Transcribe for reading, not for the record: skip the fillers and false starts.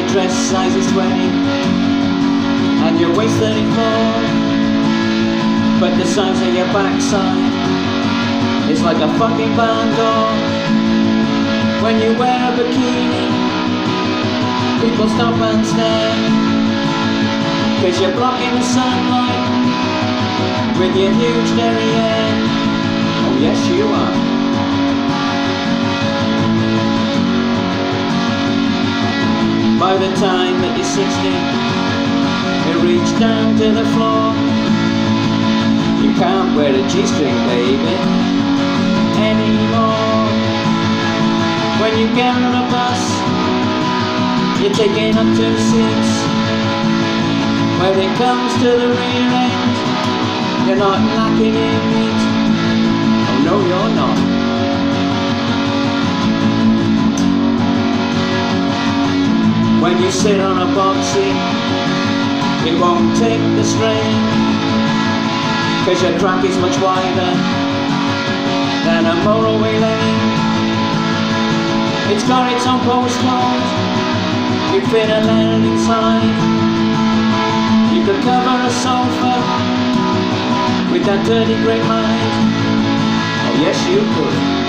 your dress size is 20 and your waist 34, but the size of your backside is like a fucking barn door. When you wear a bikini, people stop and stare, cause you're blocking the sunlight with your huge derriere. Oh yes you are. By the time that you're 60, you reach down to the floor. You can't wear a G-string, baby, anymore. When you get on a bus, you're taking up 2 seats. When it comes to the rear end, you're not knocking in it. Oh no, you're not. When you sit on a box seat, it won't take the strain, cause your crack is much wider than a motorway lane. It's got its own postcode, you fit a letter inside. You could cover a sofa with that dirty great mind. Oh yes you could.